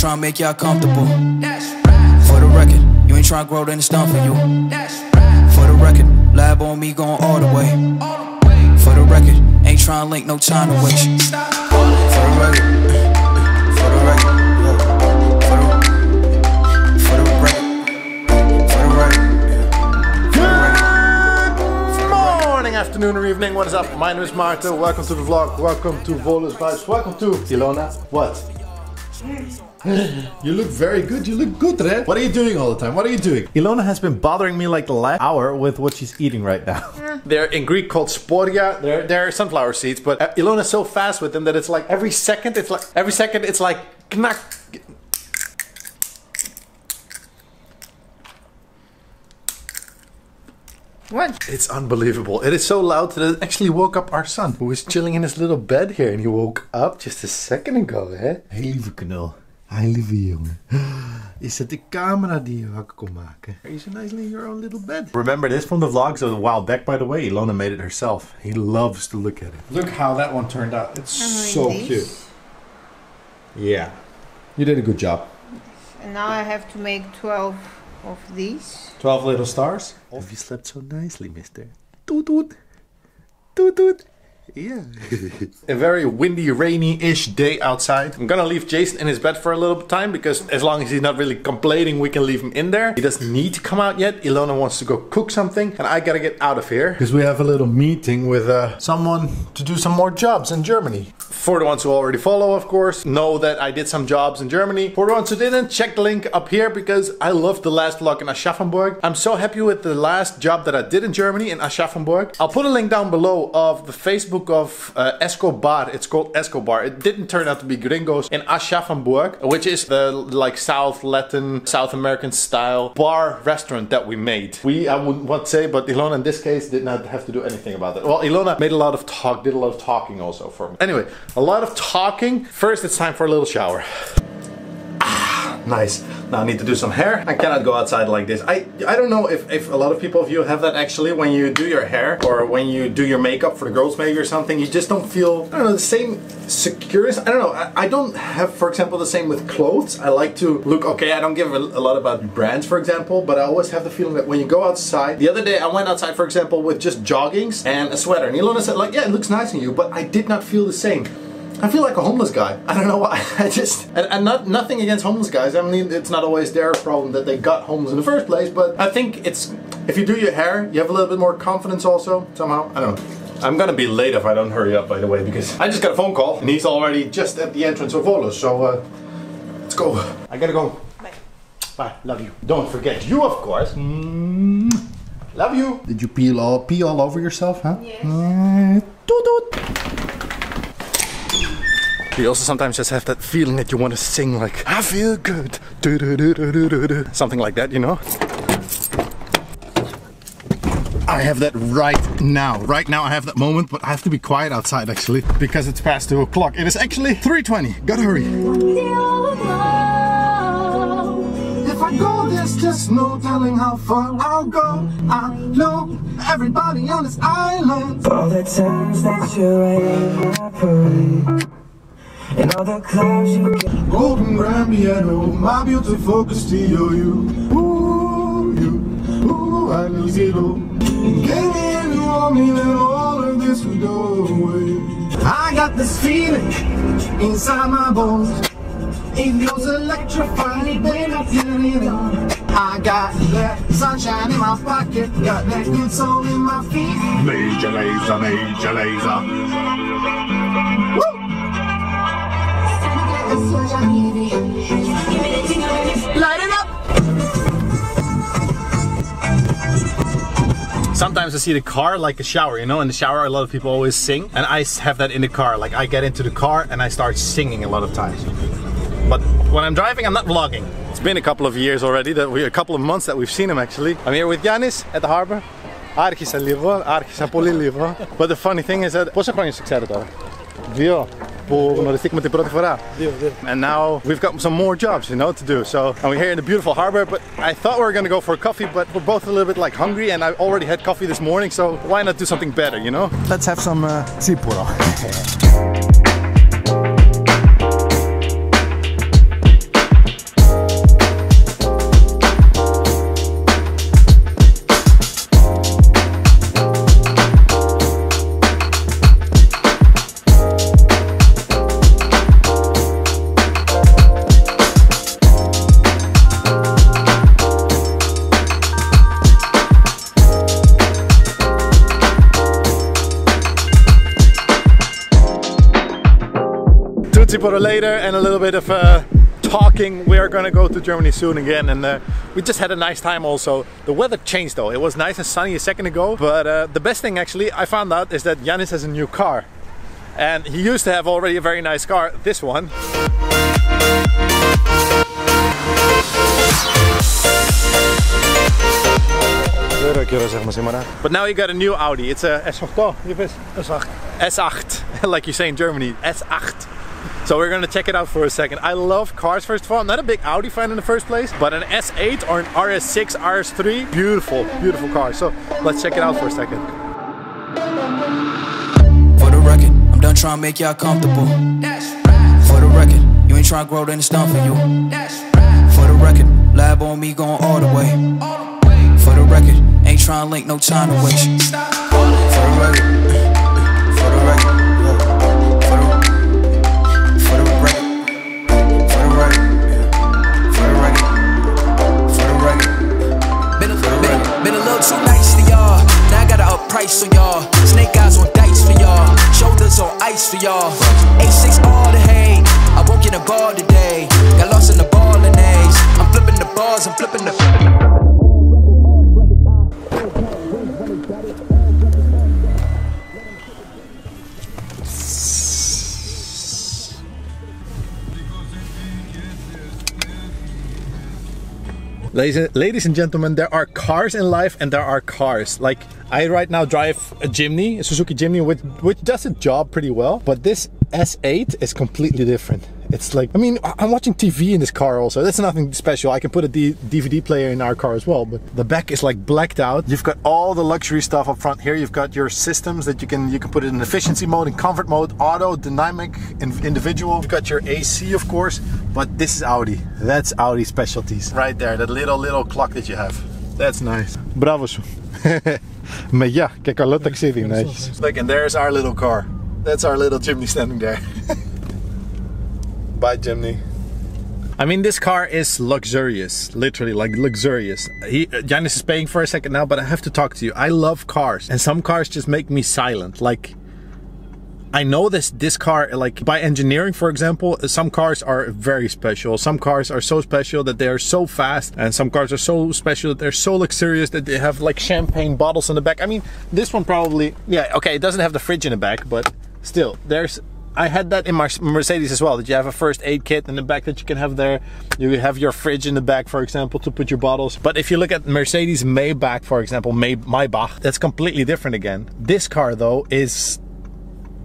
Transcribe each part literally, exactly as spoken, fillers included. tryna make y'all comfortable. For the record, you ain't tryna grow, then it's done for you. For the record, lab on me going all the way. For the record, ain't tryna link, no time to waste. For the record, for the record. Afternoon or evening, what is up? My name is Maarten. Welcome to the vlog. Welcome to Volos Vibes. Welcome to Ilona. What? You look very good. You look good, Red. What are you doing all the time? What are you doing? Ilona has been bothering me like the last hour with what she's eating right now. They're in Greek called sporia. They're, they're sunflower seeds, but uh, Ilona's so fast with them that it's like every second, it's like every second, it's like knack. What? It's unbelievable. It is so loud that it actually woke up our son, who was chilling in his little bed here, and he woke up just a second ago, hè? Hey, lieve knul. Hi, lieve jongen. Is het de camera die je wakker kon maken? Are you so nicely in your own little bed? Remember this from the vlogs of a while back, by the way. Ilona made it herself. He loves to look at it. Look how that one turned out. It's so cute. Yeah. You did a good job. And now I have to make twelve of these. twelve little stars. Oh, you slept so nicely, mister. Toot toot. Toot toot. Yeah. A very windy, rainy-ish day outside. I'm gonna leave Jason in his bed for a little time, because as long as he's not really complaining, we can leave him in there. He doesn't need to come out yet. Ilona wants to go cook something, and I gotta get out of here, because we have a little meeting with uh, someone to do some more jobs in Germany. For the ones who already follow, of course, know that I did some jobs in Germany. For the ones who didn't, check the link up here, because I loved the last vlog in Aschaffenburg. I'm so happy with the last job that I did in Germany, in Aschaffenburg. I'll put a link down below of the Facebook of uh, Escobar. It's called Escobar. It didn't turn out to be gringos in Aschaffenburg, which is the like South Latin, South American style bar restaurant that we made. We, I wouldn't want to say, but Ilona in this case did not have to do anything about it. Well, Ilona made a lot of talk, did a lot of talking also for me. Anyway, a lot of talking. First, it's time for a little shower. Nice. Now I need to do some hair. I cannot go outside like this. I I don't know if, if a lot of people of you have that actually, when you do your hair or when you do your makeup for the girls maybe or something, you just don't feel, I don't know, the same security. I don't know. I, I don't have, for example, the same with clothes. I like to look okay. I don't give a, a lot about brands, for example, but I always have the feeling that when you go outside, the other day I went outside, for example, with just joggings and a sweater. And Ilona said like, yeah, it looks nice on you, but I did not feel the same. I feel like a homeless guy. I don't know why. I just, and, and not nothing against homeless guys. I mean, it's not always their problem that they got homeless in the first place, but I think it's, if you do your hair, you have a little bit more confidence also, somehow. I don't know. I'm gonna be late if I don't hurry up, by the way, because I just got a phone call, and he's already just at the entrance of Volos, so uh, let's go. I gotta go. Bye. Bye, love you. Don't forget you, of course. Mm, love you. Did you pee all, pee all over yourself, huh? Yes. Uh, toot toot. You also sometimes just have that feeling that you want to sing like, I feel good, do, do, do, do, do, do. Something like that, you know? I have that right now. Right now I have that moment, but I have to be quiet outside actually, because it's past two o'clock. It is actually three twenty, gotta hurry. If I go, there's just no telling how far I'll go. I know everybody on this island. All the times that you're in my parade. And all the clouds you get. Golden grand piano, my beautiful Castillo, you. Ooh, you, ooh, I lose it all. You came in, you want me, then all of this would go away. I got this feeling inside my bones. It goes electrifying, baby, I feel it all. I got that sunshine in my pocket, got that good soul in my feet. Major laser, major laser. Woo! Light it up! Sometimes I see the car like a shower, you know? In the shower a lot of people always sing, and I have that in the car. Like I get into the car and I start singing a lot of times. But when I'm driving, I'm not vlogging. It's been a couple of years already, that we, a couple of months that we've seen him actually. I'm here with Giannis at the harbor. But the funny thing is that... Πόσα χρόνια σε ξέρω τώρα? Δύο. And now we've got some more jobs, you know, to do. So, and we're here in the beautiful harbor, but I thought we were gonna go for coffee, but we're both a little bit like hungry, and I already had coffee this morning, so why not do something better, you know? Let's have some uh, tsipouro. Tsipouro later and a little bit of uh, talking. We are gonna go to Germany soon again, and uh, we just had a nice time also. The weather changed though. It was nice and sunny a second ago, but uh, the best thing actually I found out is that Giannis has a new car. And he used to have already a very nice car, this one. But now he got a new Audi. It's a S eight. S eight. S eight, like you say in Germany, S eight. So we're gonna check it out for a second. I love cars first of all. I'm not a big Audi fan in the first place, but an S eight or an R S six, R S three, beautiful, beautiful car. So let's check it out for a second. For the record, I'm done trying to make y'all comfortable. For the record, you ain't trying to grow, then it's done for you. For the record, lab on me going all the way. For the record, ain't trying to link no time to waste. For the record, for the record, for the for the record, for the record, for the record, for the record. Been a been, been a little too nice to y'all. Now I gotta up price on y'all. Snake eyes on dice for y'all. Shoulders on ice for y'all. A six all the hate. I won't get a ball today. Got lost in the ball and A's. I'm flipping the bars, I'm flipping the. Flipping the Ladies and gentlemen, there are cars in life and there are cars. Like, I right now drive a Jimny, a Suzuki Jimny, which, which does its job pretty well. But this S eight is completely different. It's like, I mean, I'm watching T V in this car also. That's nothing special. I can put a D DVD player in our car as well, but the back is like blacked out. You've got all the luxury stuff up front here. You've got your systems that you can you can put it in efficiency mode, in comfort mode, auto, dynamic, in, individual. You've got your A C, of course, but this is Audi. That's Audi specialties. Right there, that little, little clock that you have. That's nice. Bravo. Maar ja, kijk, al dat ik zie die netjes. Like, and there's our little car. That's our little Jimny standing there. Bye, Jimny. I mean, this car is luxurious, literally, like luxurious. He, Giannis is paying for a second now, but I have to talk to you. I love cars, and some cars just make me silent. Like, I know this this car, like by engineering, for example, some cars are very special. Some cars are so special that they are so fast, and some cars are so special that they're so luxurious that they have like champagne bottles in the back. I mean, this one probably, yeah, okay, it doesn't have the fridge in the back, but still, there's. I had that in my Mercedes as well, that you have a first aid kit in the back that you can have there. You have your fridge in the back, for example, to put your bottles. But if you look at Mercedes Maybach, for example, May Maybach, that's completely different again. This car though is,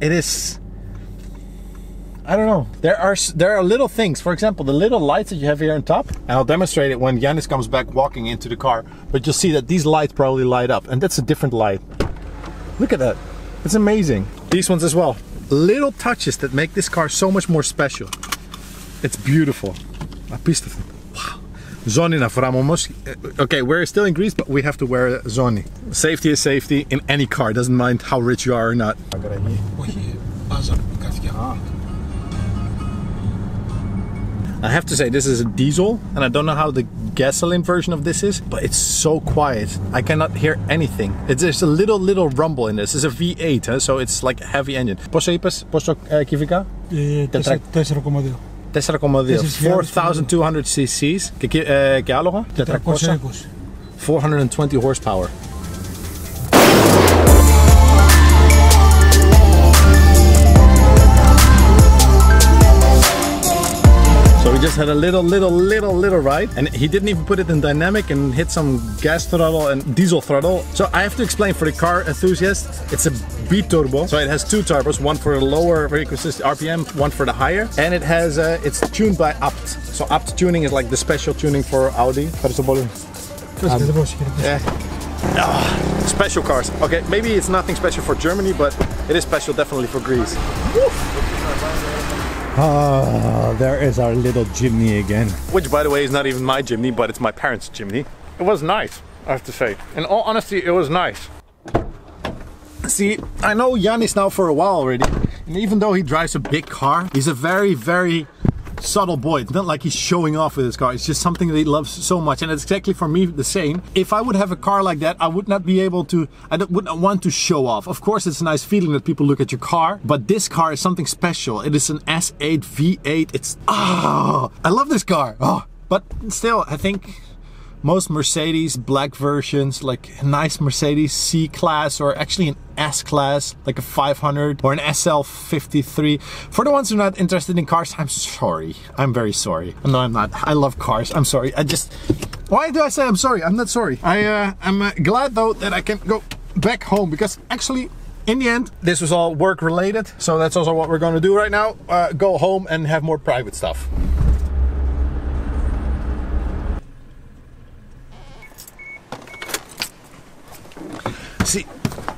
it is, I don't know. There are there are little things, for example, the little lights that you have here on top. And I'll demonstrate it when Giannis comes back walking into the car. But you'll see that these lights probably light up, and that's a different light. Look at that, it's amazing. These ones as well. Little touches that make this car so much more special. It's beautiful. Wow. Okay, we're still in Greece, but we have to wear a zoni. Safety is safety in any car, doesn't mind how rich you are or not. I have to say, this is a diesel, and I don't know how the gasoline version of this is, but it's so quiet. I cannot hear anything. It's just a little, little rumble in this. It's a V eight, huh? So it's like a heavy engine. Posso είπες, posso κυβικά? four point two. four thousand two hundred cc's. Και άλογα? four hundred twenty horsepower. Just had a little, little, little, little ride, and he didn't even put it in dynamic and hit some gas throttle and diesel throttle. So I have to explain for the car enthusiast, it's a bi-turbo, so it has two turbos, one for the lower frequency R P M, one for the higher, and it has uh, it's tuned by Abt. So Abt tuning is like the special tuning for Audi. Um, yeah. Oh, special cars. Okay, maybe it's nothing special for Germany, but it is special definitely for Greece. Woo! Ah, there is our little Jimny again. Which, by the way, is not even my Jimny, but it's my parents' Jimny. It was nice, I have to say. In all honesty, it was nice. See, I know Giannis now for a while already, and even though he drives a big car, he's a very, very subtle boy. It's not like he's showing off with his car. It's just something that he loves so much. And it's exactly for me the same. If I would have a car like that, I would not be able to, I would not want to show off. Of course, it's a nice feeling that people look at your car, but this car is something special. It is an S eight V eight. It's, ah, oh, I love this car. Oh, but still, I think most Mercedes black versions, like a nice Mercedes C-Class or actually an S-Class, like a five hundred or an S L fifty-three. For the ones who are not interested in cars, I'm sorry. I'm very sorry. No, I'm not. I love cars. I'm sorry. I just... Why do I say I'm sorry? I'm not sorry. I, uh, I'm uh, glad, though, that I can go back home because actually... in the end, this was all work related, so that's also what we're going to do right now. Uh, go home and have more private stuff. See,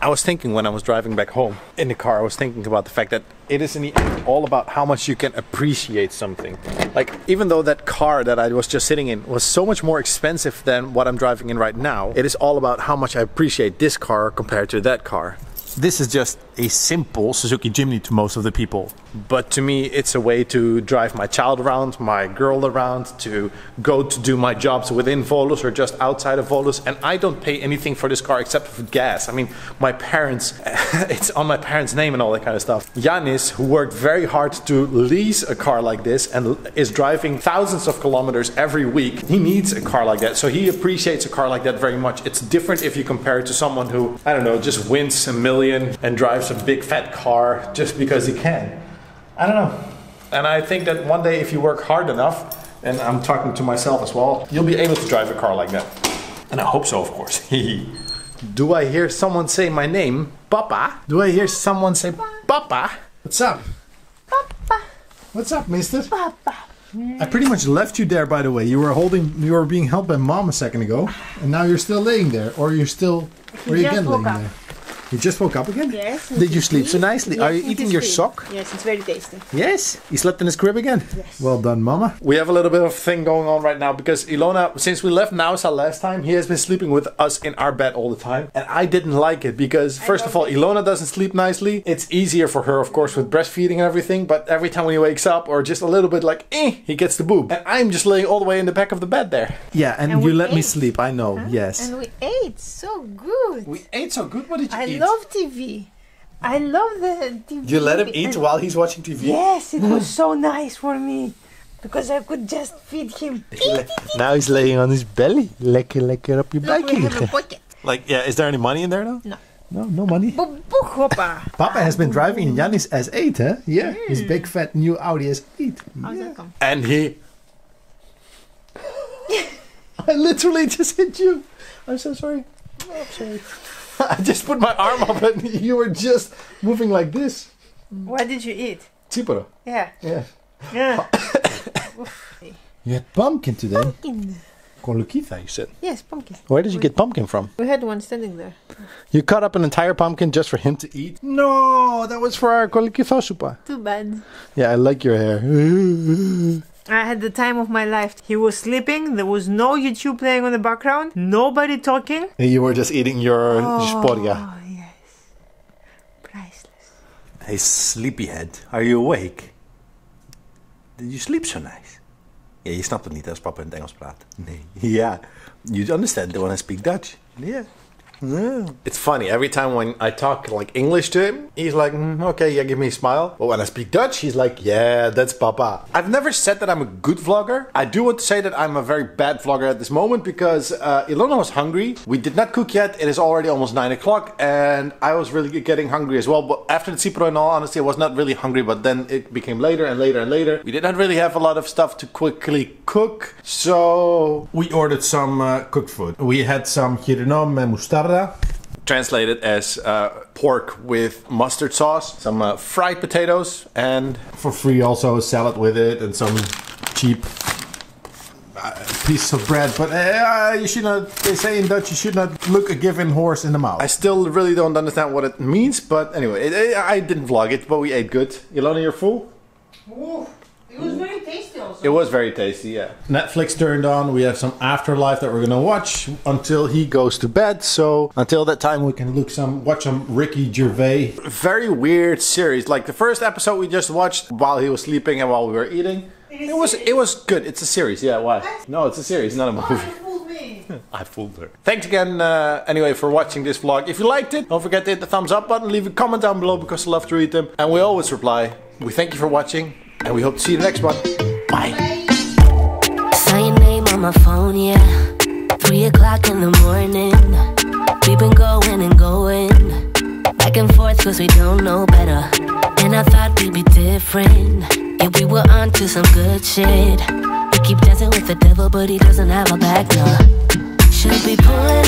I was thinking when I was driving back home in the car, I was thinking about the fact that it is in the end all about how much you can appreciate something. Like, even though that car that I was just sitting in was so much more expensive than what I'm driving in right now, it is all about how much I appreciate this car compared to that car. This is just a simple Suzuki Jimny to most of the people. But to me, it's a way to drive my child around, my girl around, to go to do my jobs within Volos or just outside of Volos. And I don't pay anything for this car except for gas. I mean, my parents, it's on my parents' name and all that kind of stuff. Giannis, who worked very hard to lease a car like this and is driving thousands of kilometers every week, he needs a car like that. So he appreciates a car like that very much. It's different if you compare it to someone who, I don't know, just wins a million and drives a big fat car just because he can. I don't know. And I think that one day if you work hard enough, and I'm talking to myself as well, you'll be able to drive a car like that. And I hope so, of course. Do I hear someone say my name? Papa? Do I hear someone say Papa? What's up? Papa. What's up, mister? Papa. I pretty much left you there, by the way. You were holding, you were being held by mom a second ago, and now you're still laying there, or you're still, or you're again laying there. You just woke up again? Yes. Did you sleep so nicely? Yes, are you eating your sock? Yes, it's very tasty. Yes? He slept in his crib again? Yes. Well done, mama. We have a little bit of thing going on right now because Ilona, since we left Naousa last time, he has been sleeping with us in our bed all the time. And I didn't like it because, first of all, Ilona doesn't sleep nicely. It's easier for her, of course, with breastfeeding and everything. But every time when he wakes up or just a little bit like, eh, he gets the boob. And I'm just laying all the way in the back of the bed there. Yeah, and, and you let ate. me sleep. I know, huh? Yes. And we ate so good. We ate so good? What did you I eat? I love T V. I love the T V. You let him eat and while he's watching T V? Yes, it was so nice for me. Because I could just feed him. Now he's laying on his belly. Lekker, lekker up your back. Like, yeah, is there any money in there now? No. No, no money. Papa has been driving Giannis S eight, huh? Yeah, mm. His big fat new Audi S eight. Yeah. And he... I literally just hit you. I'm so sorry. Oh, I'm sorry. I just put my arm up and you were just moving like this. What did you eat? Tsipouro. Yeah. Yeah. Yeah. You had pumpkin today. Pumpkin. Kolokitha, you said. Yes, pumpkin. Where did you get pumpkin from? We had one standing there. You cut up an entire pumpkin just for him to eat? No, that was for our kolokitha sopa. Too bad. Yeah, I like your hair. I had the time of my life. He was sleeping, there was no YouTube playing on the background, nobody talking. And you were just eating your oh, sporia. Oh, yes. Priceless. Hey, sleepyhead, are you awake? Did you sleep so nice? Yeah, je snapt het niet als papa in het Engels praat. Nee. Yeah. You understand when I speak Dutch. Yeah. Yeah. It's funny, every time when I talk like English to him, he's like, mm, okay, yeah, give me a smile. But when I speak Dutch, he's like, yeah, that's papa. I've never said that I'm a good vlogger. I do want to say that I'm a very bad vlogger at this moment because uh, Ilona was hungry. We did not cook yet. It is already almost nine o'clock and I was really getting hungry as well. But after the tsipouro, in all honesty, I was not really hungry, but then it became later and later and later. We did not really have a lot of stuff to quickly cook. So we ordered some uh, cooked food. We had some chirinom and mustard. Translated as uh, pork with mustard sauce, some uh, fried potatoes, and for free also a salad with it and some cheap uh, piece of bread. But uh, you should not, they say in Dutch, you should not look a given horse in the mouth. I still really don't understand what it means, but anyway, it, it, I didn't vlog it, but we ate good. Ilona, you're full? Ooh, it was very tasty. It was very tasty, yeah. Netflix turned on. We have some Afterlife that we're gonna watch until he goes to bed. So until that time, we can look some, watch some Ricky Gervais. Very weird series. Like the first episode we just watched while he was sleeping and while we were eating. It, it was serious. It was good. It's a series, yeah. Why? No, it's a series, not a movie. I fooled her. Thanks again uh, anyway for watching this vlog. If you liked it, don't forget to hit the thumbs up button, leave a comment down below because I love to read them. And we always reply, we thank you for watching and we hope to see you in the next one. Bye. Saw your name on my phone, yeah. Three o'clock in the morning. We've been going and going back and forth because we don't know better. And I thought we'd be different. Yeah, we were on to some good shit. Keep dancing with the devil, but he doesn't have a back door. Should be pulling